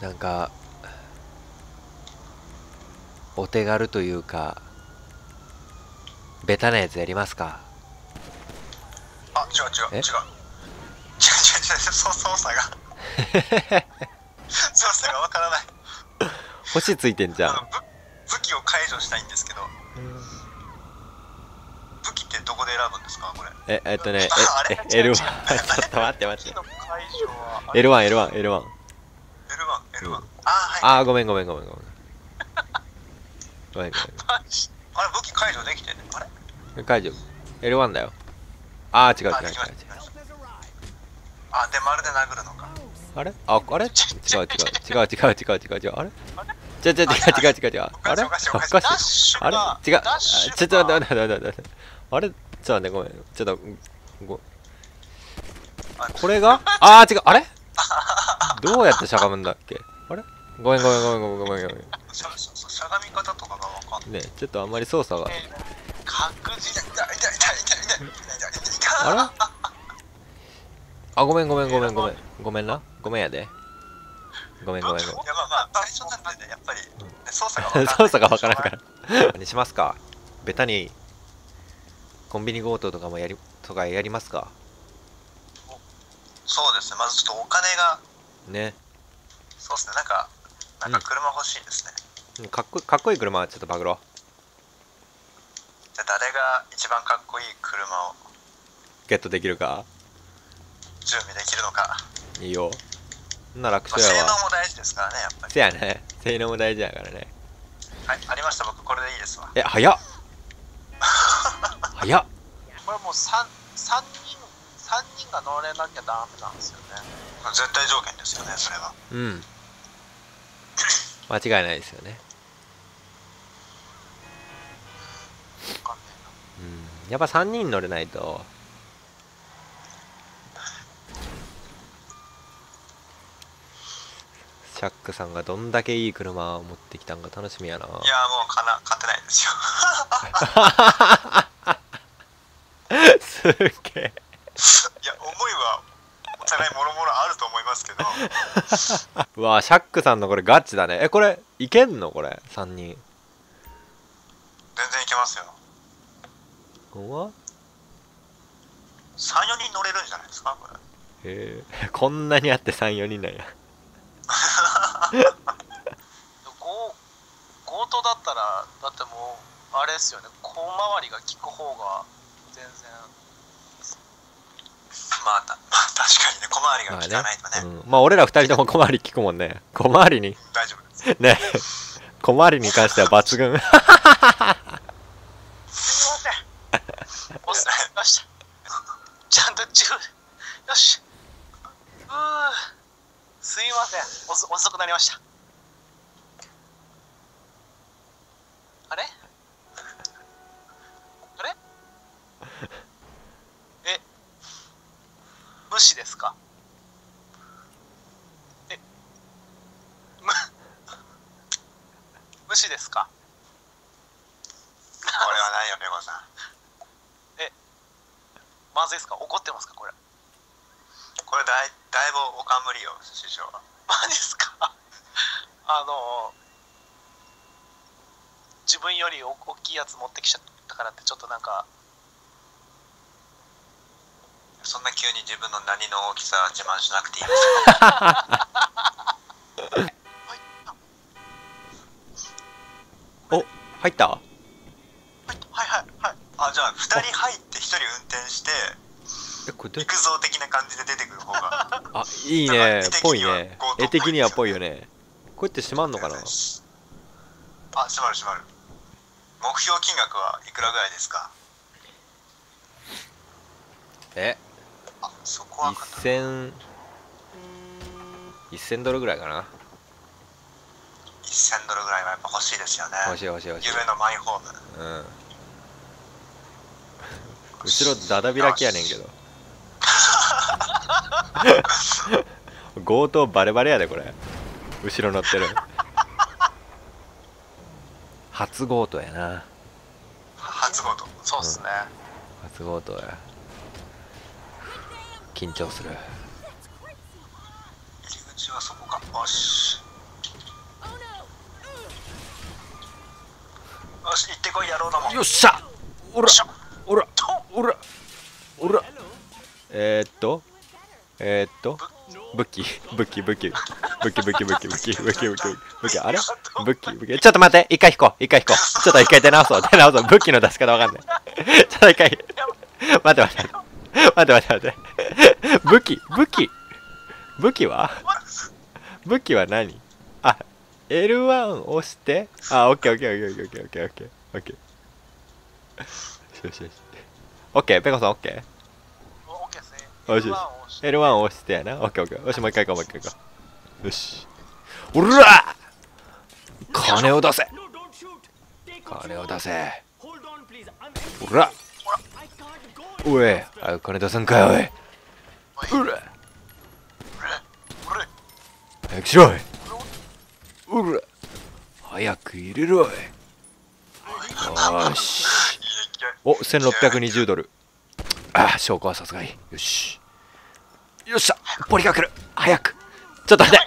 なんかお手軽というかベタなやつやりますか。あ、違う操作がわからない。星ついてんじゃん。武器を解除したいんですけど、武器ってどこで選ぶんですかこれ。L1 ちょっと待って待って、 L1 あーごめんあれ武器解除できてんね。あれ解除 L1 だよ。あー違うあ、で丸で殴るのか。あれあれ違うあれ違うあれ違うちょっと待ってあれちょっと待ってごめんちょっとこれがあー違うあれどうやってしゃがむんだっけ。あれごめんしゃがみ方とかがわかんないね。ちょっとあんまり操作が確実に痛いあれあ、ごめんやで。ごめん。いや、まあ、最初なんで、やっぱり、操作がわからんから。何しますか？ベタに、コンビニ強盗とかもやりますか？そうですね、まずちょっとお金が。ね。そうですね、なんか車欲しいですね。かっこいい車はちょっとバグろう。じゃあ、誰が一番かっこいい車をゲットできるか？準備できるのか。いいよ。なら楽勝やわ。性能も大事ですからね、やっぱり。せやね。性能も大事やからね。はい、ありました。僕これでいいですわ。え、早っ。早っ。これもう三人が乗れなきゃダメなんですよね。絶対条件ですよね、それは。うん。間違いないですよね。わかんねえな。うん。やっぱ3人乗れないと。シャックさんがどんだけいい車を持ってきたんか楽しみやな。いやもう勝てないですよ。すっげえ。いや思いはお互いもろもろあると思いますけど。うわシャックさんのこれガチだね。えこれいけんのこれ3人。全然いけますよ。うわ。3、4人乗れるんじゃないですかこれ。へえこんなにあって3、4人なんや。強盗だったらだってもうあれですよね、小回りが利く方が全然まあ確かにね、小回りが利かないとね。まあ俺ら2人とも小回り利くもんね。小回りに大丈夫ですね。小回りに関しては抜群。すみませんお世話になりました。ちゃんとよしすいません、遅くなりました。あれえ、無視ですか？え、無視ですか？これはないよ、ペコさん。え、まずいですか？怒ってますか？これだいぶおかむりよ、師匠は。マジですか？自分より大きいやつ持ってきちゃったからってちょっとなんかそんな急に自分の何の大きさは自慢しなくていいです。お、入った？はい。あ、じゃあ2人入って1人運転して陸像的な感じで出てくる方があ、いいね、ぽいね。絵的にはぽいよね。こうやって閉まんのかな。あ、閉まる。目標金額はいくらぐらいですか？え、あ、そこは1000ドルぐらいかな。1000ドルぐらいはやっぱ欲しいですよね。欲しい。夢のマイホーム。うん。後ろダダ開きやねんけど。強盗バレバレやでこれ。後ろ乗ってる。初強盗やな。初強盗、そうっすね、うん、初強盗や。緊張する。入り口はそこか。よし、ってこい野郎ども。よっしゃ、おらおらおらおら。武器あれ？武器ちょっと待って、一回引こう。ちょっと一回出直そう。武器の出し方わかんない。ちょっと一回待って。武器は何？あ、L1 押して、あ、オッケー。オッケー、ペコさんオッケー。L1 押してやな。オッケー。よし、もう一回行こう。よし。おら！金を出せ。おら！おい、あ、金出さんかい、おい。うら！早くしろい！うら！早く入れろい！よし。お、$1,620。ああ、証拠はさすがに。よし。よっしゃ、ポリが来る、早く。ちょっと待って、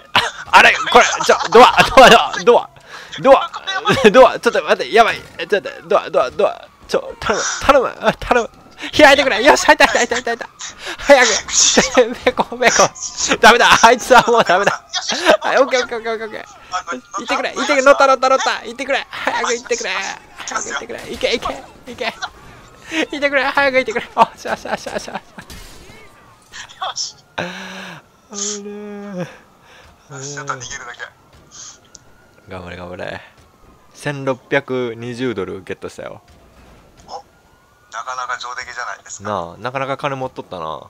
あれ、これ、ちょ、ドア、ちょっと待って、やばい、ちょっと、ドア、ちょ、頼む、開いてくれ、よし、入った、早く、メコ、ダメだ、あいつはもうダメだ、はい、オッケー、行ってくれ、乗った、早く行ってくれ、行け、早く行ってくれ、おっしゃ、よし。頑張れ。$1,620ゲットしたよ。お、なかなか上出来じゃないですか。なあ、なかなか金持っとったな。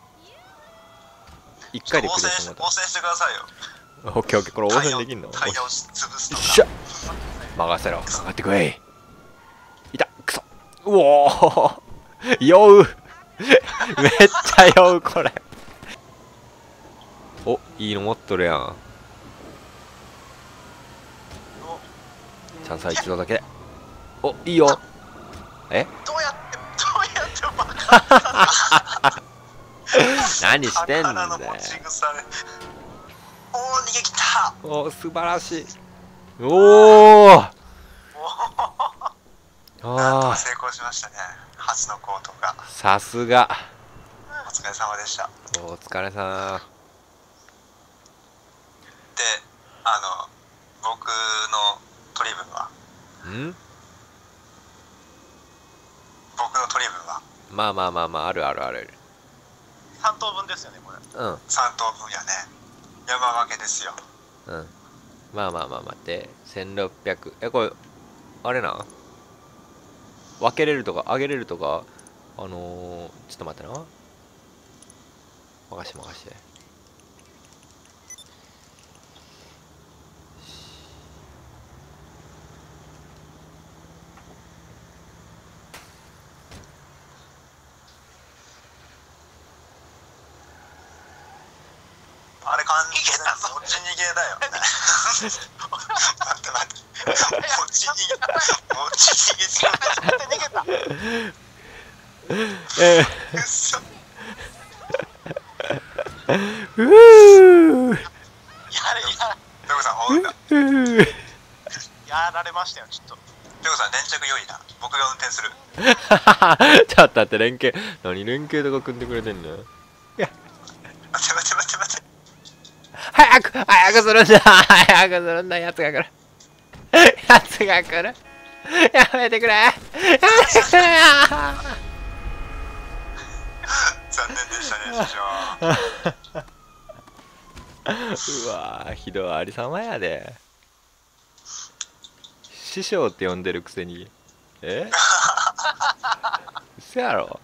一回で来る。応戦してくださいよ。オッケー、これ応戦できんの？タイヤを潰すとか。よっしゃ。任せろ。かかってこい。いた。くそ。うおー。酔う。めっちゃ酔うこれ。お、いいの持っとるやん。チャンスは一度だけ。お、いいよ。え？どうやってバカ。何してんだよ。おお、逃げきた。お、素晴らしい。おお。なんと成功しましたね。初のコートが。さすが。お疲れ様でした。お疲れさん。で、僕の取り分はまあある3等分ですよね、これ。うん、3等分やね。山分けですよ。うん、まあ待って、1600。これあれな、分けれるとかあげれるとか、ちょっと待ってな、任して。あれ、持ち逃げだよ。待って。持ち逃げ。やられましたよ、ちょっと。ペコさん、連着良いな。僕が運転する。ちょっと待って、連携とか組んでくれてんの？待って。早くするんだ、やつが来る。やめてくれ。残念でしたね、師匠。うわー、ひどいありさまやで。師匠って呼んでるくせに。え？嘘やろ。